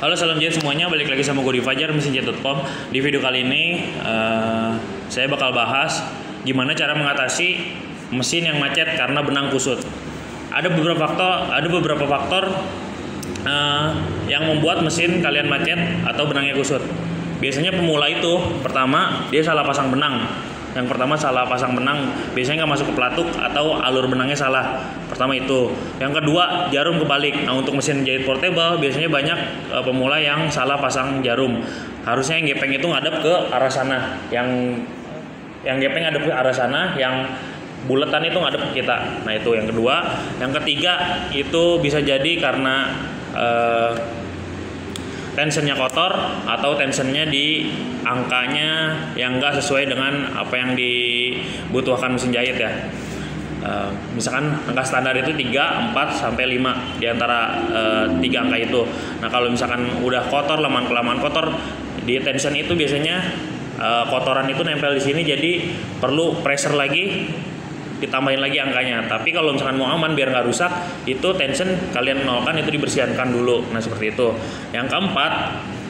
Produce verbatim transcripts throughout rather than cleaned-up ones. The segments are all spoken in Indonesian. Halo, salam jahit semuanya, balik lagi sama gue di Fajar mesin jahit titik com. Di video kali ini uh, saya bakal bahas gimana cara mengatasi mesin yang macet karena benang kusut. Ada beberapa faktor, ada beberapa faktor uh, yang membuat mesin kalian macet atau benangnya kusut. Biasanya pemula itu, pertama dia salah pasang benang. Yang pertama salah pasang benang, biasanya nggak masuk ke pelatuk atau alur benangnya salah. Pertama itu. Yang kedua, jarum kebalik. Nah, untuk mesin jahit portable biasanya banyak e, pemula yang salah pasang jarum. Harusnya yang gepeng itu ngadep ke arah sana. Yang yang gepeng ngadep ke arah sana, yang buletan itu ngadep ke kita. Nah, itu yang kedua. Yang ketiga itu bisa jadi karena e, tensionnya kotor atau tensionnya di angkanya yang enggak sesuai dengan apa yang dibutuhkan mesin jahit ya. E, misalkan angka standar itu tiga, empat, sampai lima di antara e, tiga angka itu. Nah, kalau misalkan udah kotor, lamaan-kelamaan kotor di tension itu biasanya e, kotoran itu nempel di sini, jadi perlu pressure lagi, ditambahin lagi angkanya. Tapi kalau misalkan mau aman biar nggak rusak, itu tension kalian nolkan, itu dibersihkan dulu. Nah, seperti itu. Yang keempat,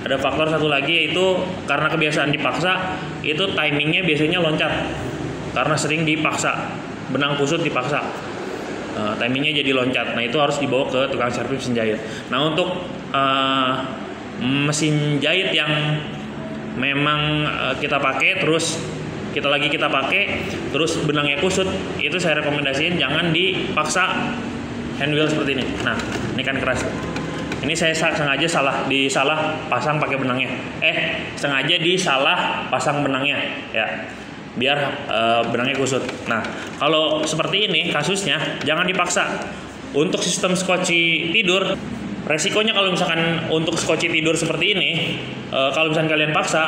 ada faktor satu lagi yaitu karena kebiasaan dipaksa, itu timingnya biasanya loncat karena sering dipaksa, benang kusut dipaksa, uh, timingnya jadi loncat. Nah, itu harus dibawa ke tukang servis mesin jahit. Nah, untuk uh, mesin jahit yang memang uh, kita pakai terus kita lagi kita pakai terus benangnya kusut, itu saya rekomendasiin jangan dipaksa handwheel seperti ini. Nah, ini kan keras. Ini saya sengaja salah disalah pasang pakai benangnya. Eh, sengaja disalah pasang benangnya ya. Biar e, benangnya kusut. Nah, kalau seperti ini kasusnya jangan dipaksa. Untuk sistem skoci tidur, resikonya kalau misalkan untuk skoci tidur seperti ini, e, kalau misalkan kalian paksa,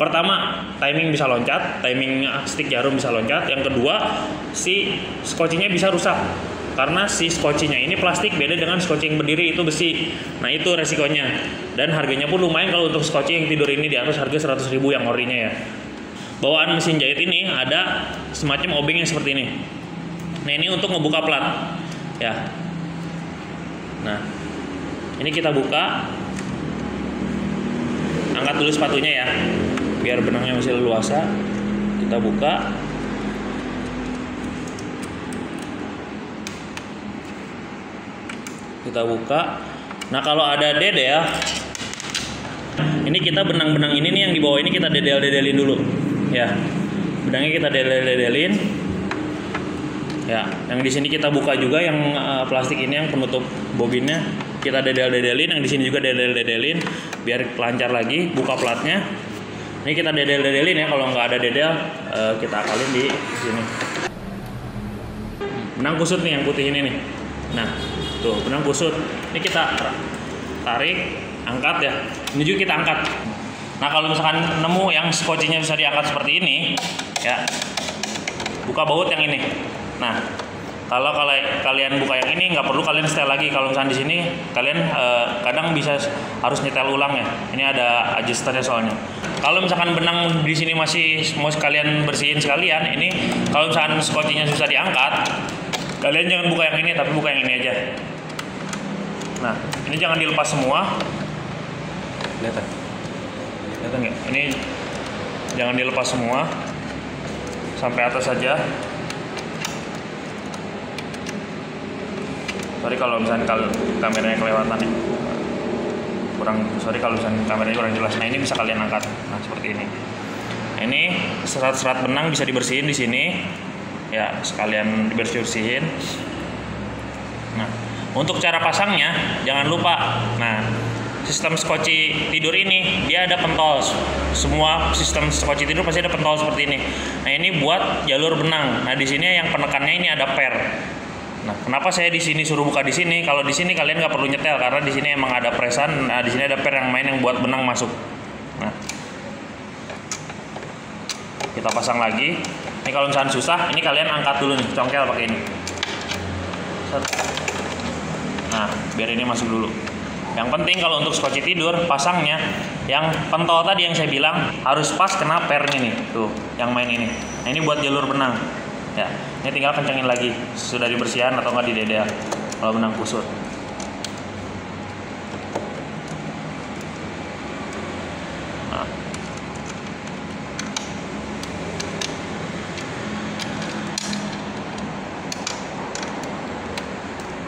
pertama timing bisa loncat, timing stick jarum bisa loncat. Yang kedua, si skocinya bisa rusak karena si skocinya ini plastik, beda dengan skoci yang berdiri itu besi. Nah, itu resikonya. Dan harganya pun lumayan kalau untuk skoci yang tidur ini, di atas harga seratus ribu yang orinya ya. Bawaan mesin jahit ini ada semacam obeng yang seperti ini. Nah, ini untuk ngebuka plat ya. Nah, ini kita buka, angkat dulu sepatunya ya, biar benangnya masih leluasa. Kita buka. Kita buka. Nah, kalau ada dedel, ini kita benang-benang ini nih yang di bawah ini kita dedel-dedelin dulu ya. Benangnya kita dedel-dedelin. Ya, yang di sini kita buka juga, yang uh, plastik ini yang penutup bobinnya kita dedel-dedelin, yang di sini juga dedel-dedelin biar lancar lagi buka platnya. Ini kita dedel-dedelin ya, kalau nggak ada dedel uh, kita akalin di sini. Benang kusut nih yang putih ini nih. Nah, tuh benang kusut. Ini kita tarik, angkat ya. Ini juga kita angkat. Nah, kalau misalkan nemu yang skocinya bisa diangkat seperti ini ya. Buka baut yang ini. Nah, kalau kalian buka yang ini nggak perlu kalian setel lagi. Kalau misalnya di sini kalian e, kadang bisa harus nyetel ulang ya. Ini ada adjusternya soalnya. Kalau misalkan benang di sini masih mau kalian bersihin sekalian, ini kalau misalkan skocinya susah diangkat, kalian jangan buka yang ini, tapi buka yang ini aja. Nah, ini jangan dilepas semua. Kelihatan? Kelihatan nggak? Ini jangan dilepas semua, sampai atas saja. Sorry kalau misalnya kameranya kelewatan ya, kurang sorry kalau misalnya kameranya kurang jelas. Nah, ini bisa kalian angkat. Nah, seperti ini. Nah, ini serat-serat benang bisa dibersihin di sini ya, sekalian dibersihin. Nah, untuk cara pasangnya jangan lupa. Nah, sistem skoci tidur ini dia ada pentol. Semua sistem skoci tidur pasti ada pentol seperti ini. Nah, ini buat jalur benang. Nah, di sini yang penekannya ini ada per. Nah, kenapa saya di sini suruh buka di sini? Kalau di sini kalian nggak perlu nyetel karena di sini emang ada presan. Nah, di sini ada per yang main yang buat benang masuk. Nah, kita pasang lagi. Ini kalau misalnya susah, ini kalian angkat dulu nih, congkel pakai ini. Nah, biar ini masuk dulu. Yang penting kalau untuk skoci tidur pasangnya yang pentol tadi yang saya bilang harus pas kena pernya nih, tuh yang main ini. Nah, ini buat jalur benang. Ya, ini tinggal kencengin lagi. Sudah dibersihan atau nggak didedel kalau benang kusut. Nah.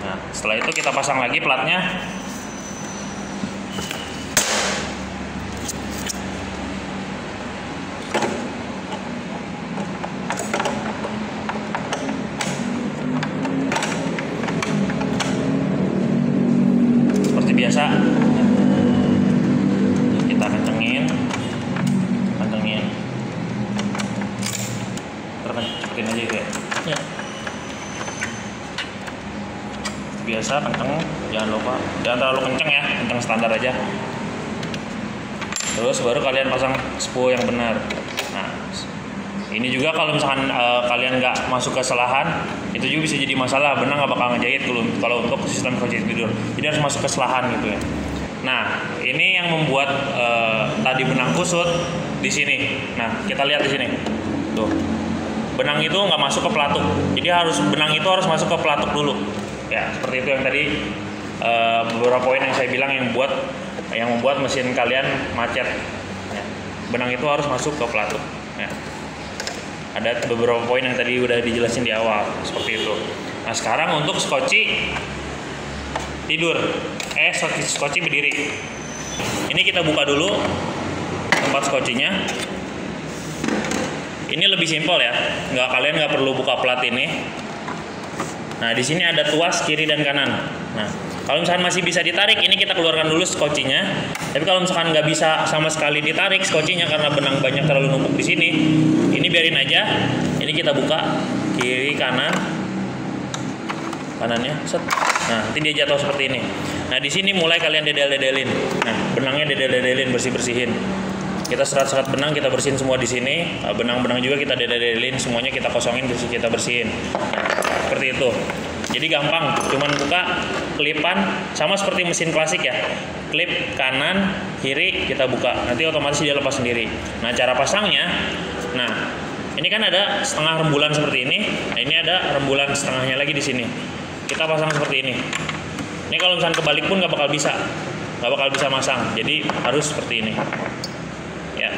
Nah, setelah itu kita pasang lagi platnya. Biasa kita kencengin kencengin terkencengin aja gitu ya, ya. Biasa kenceng, jangan lupa, jangan terlalu kenceng ya, kenceng standar aja. Terus baru kalian pasang spool yang benar. Nah, ini juga kalau misalkan e, kalian nggak masuk ke selahan, itu juga bisa jadi masalah, benang nggak bakal ngejahit dulu kalau untuk sistem kojahit tidur. Jadi harus masuk ke selahan gitu ya. Nah, ini yang membuat e, tadi benang kusut di sini. Nah, kita lihat di sini. Tuh. Benang itu nggak masuk ke pelatuk. Jadi harus benang itu harus masuk ke pelatuk dulu. Ya, seperti itu yang tadi e, beberapa poin yang saya bilang yang buat yang membuat mesin kalian macet. Ya. Benang itu harus masuk ke pelatuk. Ya. Ada beberapa poin yang tadi udah dijelasin di awal, seperti itu. Nah, sekarang untuk skoci tidur, eh skoci berdiri. Ini kita buka dulu tempat skocinya. Ini lebih simpel ya, nggak kalian nggak perlu buka plat ini. Nah, di sini ada tuas kiri dan kanan. Nah, kalau misalkan masih bisa ditarik, ini kita keluarkan dulu skocinya. Tapi kalau misalkan nggak bisa sama sekali ditarik skocinya karena benang banyak terlalu numpuk di sini, ini biarin aja. Ini kita buka kiri kanan, kanannya set. Nah, nanti dia jatuh seperti ini. Nah, di sini mulai kalian dedel-dedelin. Nah, benangnya dedel-dedelin, bersih-bersihin. Kita serat-serat benang kita bersihin semua di sini. Benang-benang juga kita dedel-dedelin, semuanya kita kosongin, bersih kita bersihin. Nah, seperti itu. Jadi gampang, cuman buka klipan sama seperti mesin klasik ya. Klip kanan, kiri kita buka. Nanti otomatis dia lepas sendiri. Nah, cara pasangnya, nah, ini kan ada setengah rembulan seperti ini. Nah, ini ada rembulan setengahnya lagi di sini. Kita pasang seperti ini. Ini kalau misalnya kebalik pun nggak bakal bisa. Nggak bakal bisa masang. Jadi harus seperti ini. Ya.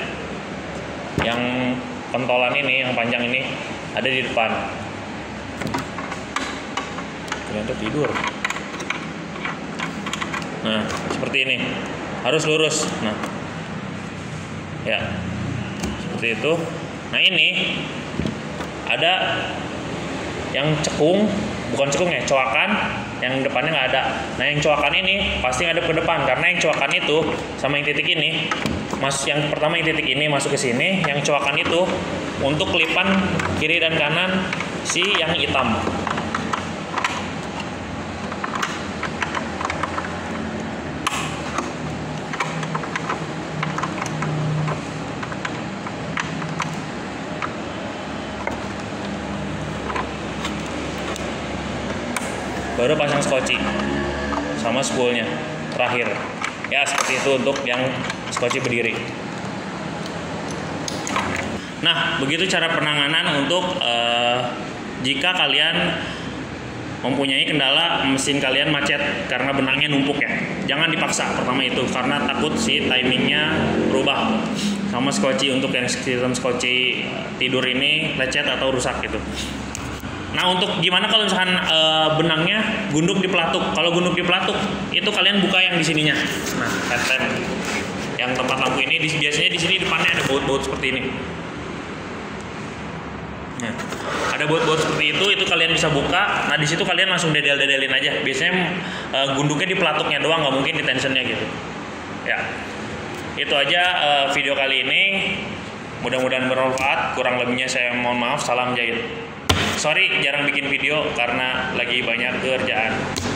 Yang pentolan ini, yang panjang ini ada di depan. Ternyata tidur. Nah, seperti ini harus lurus. Nah, ya seperti itu. Nah, ini ada yang cekung, bukan cekung ya, coakan yang depannya nggak ada. Nah, yang coakan ini pasti ngadep ke depan karena yang coakan itu sama yang titik ini, mas yang pertama yang titik ini masuk ke sini, yang coakan itu untuk kelipan kiri dan kanan si yang hitam. Baru pasang skoci sama spoolnya terakhir ya, seperti itu untuk yang skoci berdiri. Nah, begitu cara penanganan untuk eh, jika kalian mempunyai kendala mesin kalian macet karena benangnya numpuk ya, jangan dipaksa. Pertama itu karena takut si timingnya berubah, sama skoci untuk yang sistem skoci tidur ini lecet atau rusak gitu. Nah, untuk gimana kalau misalkan e, benangnya gunduk di pelatuk? Kalau gunduk di pelatuk, itu kalian buka yang di sininya. Nah, kalian yang tempat lampu ini di, biasanya di sini depannya ada baut-baut seperti ini. Nah, ada baut-baut seperti itu, itu kalian bisa buka. Nah, di situ kalian langsung dedel-dedelin aja. Biasanya e, gunduknya di pelatuknya doang, nggak mungkin di tensionnya gitu. Ya, itu aja e, video kali ini. Mudah-mudahan bermanfaat. Kurang lebihnya saya mohon maaf. Salam jahit. Sorry, jarang bikin video karena lagi banyak kerjaan.